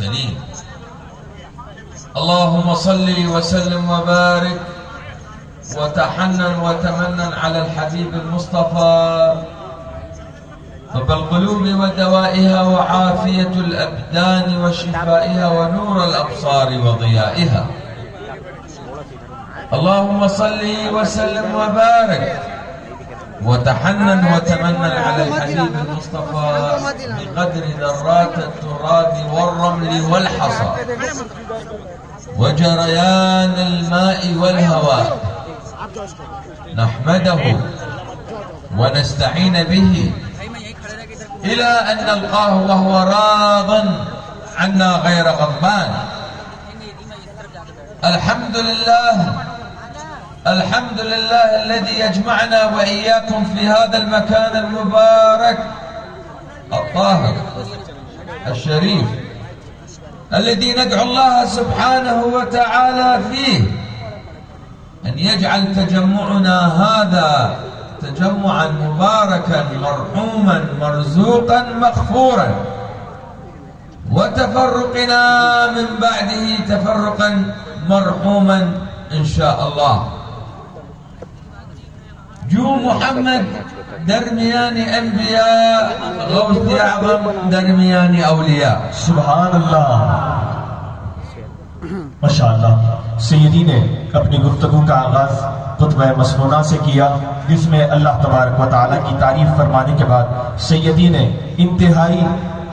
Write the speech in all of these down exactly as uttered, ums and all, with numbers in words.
المرسلين. اللهم صل وسلم وبارك وتحنن وتمنن على الحبيب المصطفى، طب القلوب ودوائها وعافية الأبدان وشفائها ونور الأبصار وضيائها. اللهم صل وسلم وبارك وتحنن وتمنن على الحبيب المصطفى بقدر ذرات التراب والرمل والحصى وجريان الماء والهواء، نحمده ونستعين به إلى أن نلقاه وهو راض عنا غير غضبان. الحمد لله الحمد لله الذي يجمعنا وإياكم في هذا المكان المبارك الطاهر الشريف، الذي ندعو الله سبحانه وتعالى فيه أن يجعل تجمعنا هذا تجمعا مباركا مرحوما مرزوقا مغفورا، وتفرقنا من بعده تفرقا مرحوما إن شاء الله. جو محمد درمياني أنبياء، غوث أعظم درمياني أولياء. سبحان الله، ما شاء الله. سیدی نے اپنی گفتگو کا آغاز خطبہ مسنونہ سے کیا، جس میں اللہ تبارک و تعالیٰ کی تعریف فرمانے کے بعد سیدی نے انتہائی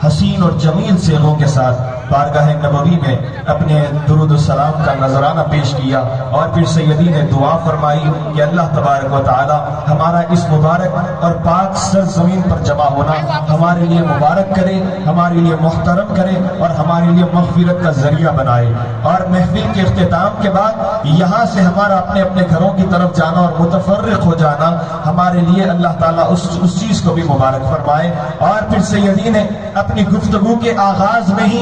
حسین اور جمیل صیغوں کے ساتھ بارگاہ نبوی میں اپنے درود السلام کا نذرانہ پیش کیا، اور پھر سیدی نے دعا فرمائی کہ اللہ تبارک و تعالی ہمارا اس مبارک اور پاک سرزمین پر جمع ہونا ہمارے لیے مبارک کرے، ہمارے لیے محترم کرے، اور ہمارے لیے مغفرت کا ذریعہ بنائے. اور محفل کے اختتام کے بعد یہاں سے ہمارا اپنے اپنے گھروں کی طرف جانا اور متفرق ہو جانا ہمارے لیے اللہ تعالیٰ اس چیز کو بھی مبارک فرمائے. اور پھر سیدی نے اپنی گفتگو کے آغاز میں ہی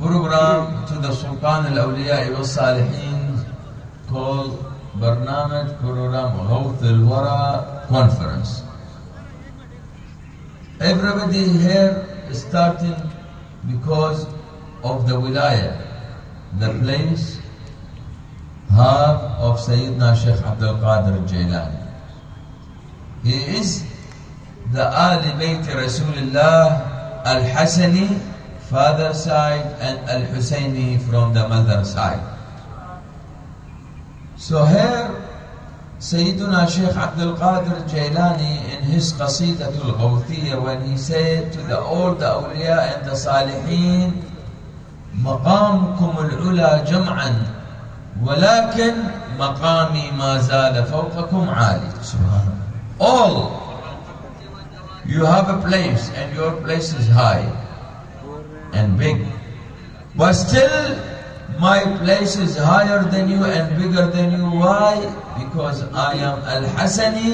program to the Sultan al-Awliya wa Salihin called Barnamaj Program Ghawth al-Wara Conference. Everybody here is starting because of the wilayah, the place, half of Sayyidina Sheikh Abdul Qadir Jailani. He is the Ali Bayt Rasulullah al-Hasani father side and Al-Husayni from the mother side. So here Sayyiduna Sheikh Abdul Qadir Jailani in his Qasidatul Qawthiyya, when he said to the old awliya and the salihin, مقامكم العلا جمعا ولكن مقامي ما زال فوقكم عالي. All you have a place and your place is high and big, but still my place is higher than you and bigger than you. Why? Because I am Al-Hasani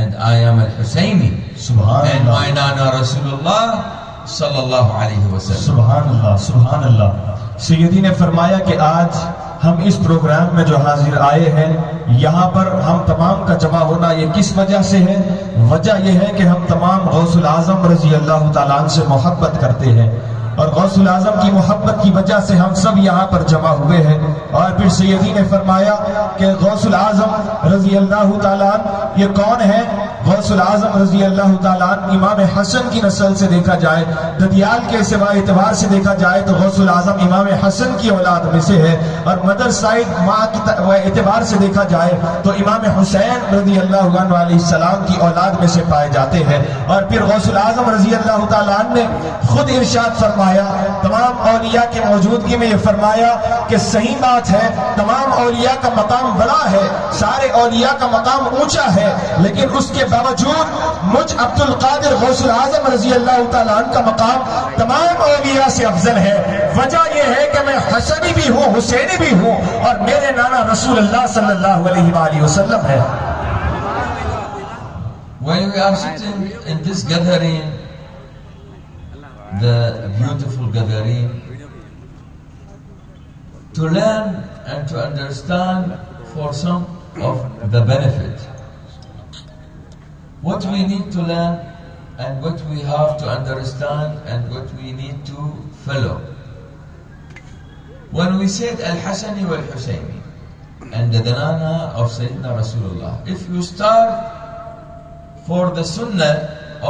and I am Al-Husayni. Subhanallah. And my Nana Rasulullah sallallahu alayhi wa sallam. Subhanallah, subhanallah. Sayyidi ne farmaya ki aaj ہم اس پروگرام میں جو حاضر آئے ہیں، یہاں پر ہم تمام کا جمع ہونا یہ کس وجہ سے ہے؟ وجہ یہ ہے کہ ہم تمام غوث اعظم رضی اللہ تعالیٰ عنہ سے محبت کرتے ہیں، اور غوث اعظم کی محبت کی وجہ سے ہم سب یہاں پر جمع ہوئے ہیں. اور پھر سیدی نے فرمایا کہ غوث اعظم رضی اللہ تعالیٰ عنہ یہ کون ہے؟ غوث اعظم رضی اللہ تعالیٰ عنہ امام حسن کی نسل سے دیکھا جائے، ددیال کے سوا اعتبار سے دیکھا جائے تو غوث اعظم امام حسن کی اولاد میں سے ہے، اور مدر سائد ماں کی اعتبار سے دیکھا جائے تو امام حسین رضی اللہ علیہ السلام کی اولاد میں سے پائے جاتے ہیں. اور پھر غوث اعظم رضی اللہ تعالیٰ عنہ نے خود ارشاد فرمایا فرمایا، تمام اولیاء کے موجودگی میں یہ فرمایا کہ صحیح بات ہے، تمام اولیاء کا مقام بڑا ہے، سارے اولیاء کا مقام اونچا ہے، لیکن اس کے باوجود مجھ عبد القادر غوث اعظم رضی اللہ تعالیٰ عنہ کا مقام تمام اولیاء سے افضل ہے۔ وجہ یہ ہے کہ میں حسنی بھی ہوں، حسینی بھی ہوں، اور میرے نانا رسول اللہ صلی اللہ علیہ وآلہ وسلم ہے۔ When we are sitting in this gathering, the beautiful gathering, to learn and to understand for some of the benefit. What we need to learn and what we have to understand and what we need to follow. When we said Al-Hasani wal-Husayni and the Danana of Sayyidina Rasulullah, if you start for the sunnah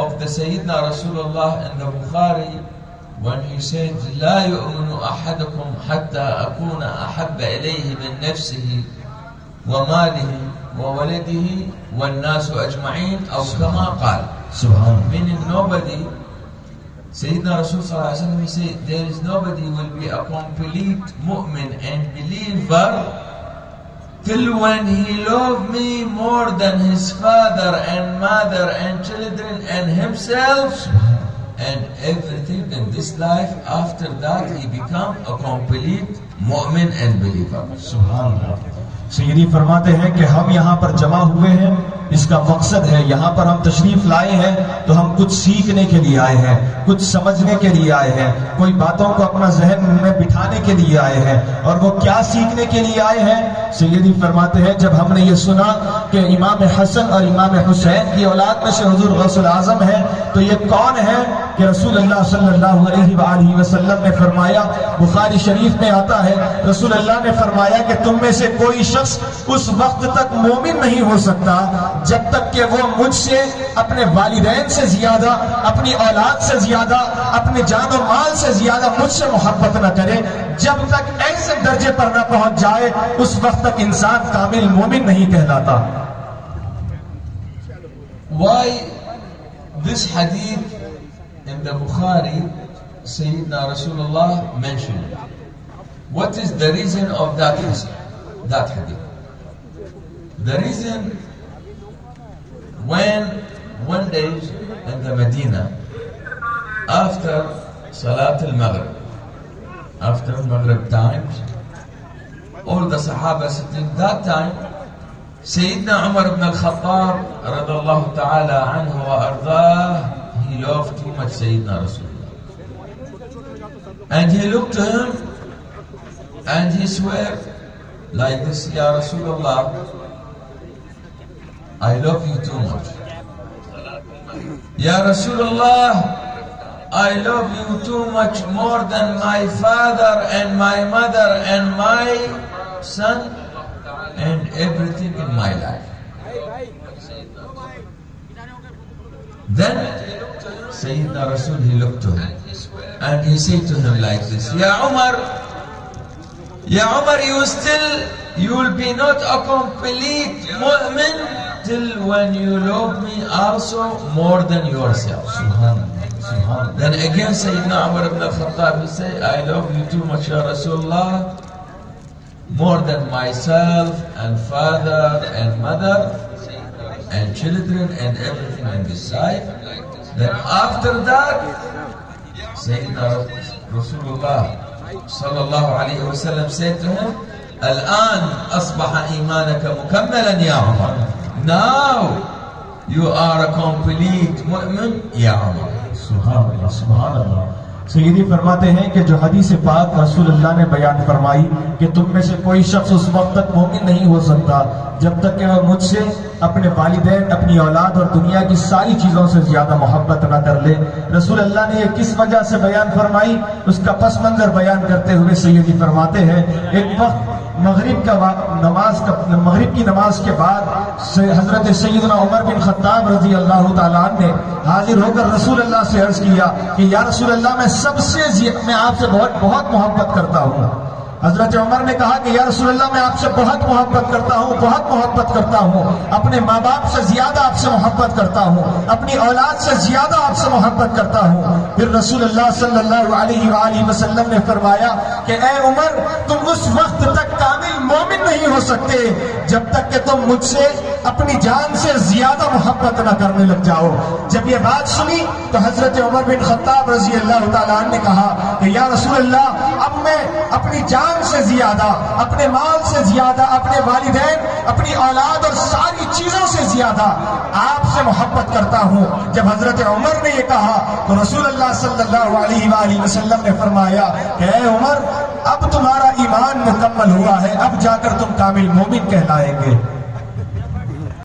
of the Sayyidina Rasulullah in the Bukhari when he said لا يؤمن أحدكم حتى أكون أحب إليه من نفسه وماله وولده والناس أجمعين أو كما قال سبحانه. Meaning nobody, Sayyidina Rasulullah صلى الله عليه وسلم, he said there is nobody will be a complete mu'min and believer till when he loved me more than his father and mother and children and himself and everything in this life. After that he become a complete mu'min and believer. Subhanallah. سیدی فرماتے ہیں کہ ہم یہاں پر جمع ہوئے ہیں، اس کا مقصد ہے یہاں پر ہم تشریف لائے ہیں تو ہم کچھ سیکھنے کے لیے آئے ہیں، کچھ سمجھنے کے لیے آئے ہیں، کوئی باتوں کو اپنا ذہن میں بٹھانے کے لیے آئے ہیں، اور وہ کیا سیکھنے کے لیے آئے ہیں؟ سیدی فرماتے ہیں جب ہم نے یہ سنا کہ امام حسن اور امام حسین کی اولاد میں سے حضور غوث اعظم ہے، تو یہ کون ہے کہ رسول اللہ صلی اللہ علیہ وآلہ وسلم نے فرمایا، بخاری شریف میں آتا ہے، رسول اللہ نے فرمایا کہ تم میں سے کوئی شخص اس وقت تک مومن نہیں ہو سکتا جب تک کہ وہ مجھ سے اپنے والدین سے زیادہ، اپنی اولاد سے زیادہ، اپنے جان و مال سے زیادہ مجھ سے محبت نہ کرے، جب تک ایسے درجے پر نہ پہنچ جائے اس وقت تک انسان کامل مومن نہیں کہلاتا۔ Why this hadith in the Bukhari Sayyidina Rasulullah mentioned? What is the reason of that hadith? The reason, when one day in the Medina after Salat al-Maghrib, after Maghrib times, all the Sahaba sitting that time, Sayyidina Umar ibn al-Khattar radallahu ta'ala anhu wa ardah, he loved too much Sayyidina Rasulullah. And he looked to him and he swear like this, Ya Rasulullah, I love you too much. Ya Rasulullah, I love you too much more than my father and my mother and my son and everything in my life. Then Sayyidina Rasul, he looked to him and he said to him like this, Ya Umar, Ya Umar, you still, you will be not a complete mu'min till when you love me also more than yourself. Subhanallah, Subhanallah. Then again Sayyidina Umar ibn al-Khattab, he said, I love you too much, Ya Rasulullah, more than myself and father and mother and children and everything in this life. Then after that, Sayyidina Rasulullah sallallahu alayhi wa sallam said to him, Al-an asbaha imanaka mukammalan ya Umar. Now you are a complete mu'min ya Umar. Subhanallah, subhanallah. سیدی فرماتے ہیں کہ جو حدیث پاک رسول اللہ نے بیان فرمائی کہ تم میں سے کوئی شخص اس وقت تک مومن نہیں ہو سکتا جب تک کہ وہ مجھ سے اپنے والدین، اپنی اولاد اور دنیا کی ساری چیزوں سے زیادہ محبت نہ کر لے۔ رسول اللہ نے یہ کس وجہ سے بیان فرمائی، اس کا پس منظر بیان کرتے ہوئے سیدی فرماتے ہیں، ایک وقت مغرب کی نماز کے بعد حضرت سیدنا عمر بن خطاب رضی اللہ تعالیٰ نے حاضر ہو کر رسول اللہ سے عرض کیا کہ یا رسول اللہ، میں آپ سے بہت بہت محبت کرتا ہوں۔ حضرت عمر نے کہا کہ یا رسول اللہ میں آپ سے بہت محبت کرتا ہوں بہت محبت کرتا ہوں اپنے ماں باپ سے زیادہ آپ سے محبت کرتا ہوں اپنی اولاد سے زیادہ آپ سے محبت کرتا ہوں. پھر رسول اللہ صلی اللہ علیہ وآلہ وسلم نے فرمایا کہ اے عمر تم اس وقت تک کامل مومن نہیں ہو سکتے جب تک کہ تم مجھ سے اپنی جان سے زیادہ محبت نہ کرنے لگ جاؤ. جب یہ بات سنی تو حضرت عمر بن خطاب رضی اللہ تعالیٰ عنہ نے کہا کہ یا رسول اللہ اب میں اپنی جان سے زیادہ اپنے مال سے زیادہ اپنے والدین اپنی اولاد اور ساری چیزوں سے زیادہ آپ سے محبت کرتا ہوں. جب حضرت عمر نے یہ کہا تو رسول اللہ صلی اللہ علیہ وآلہ وسلم نے فرمایا کہ اے عمر اب تمہارا ایمان مکمل ہوا ہے اب جا کر تم کامل مومن کہلائیں گے.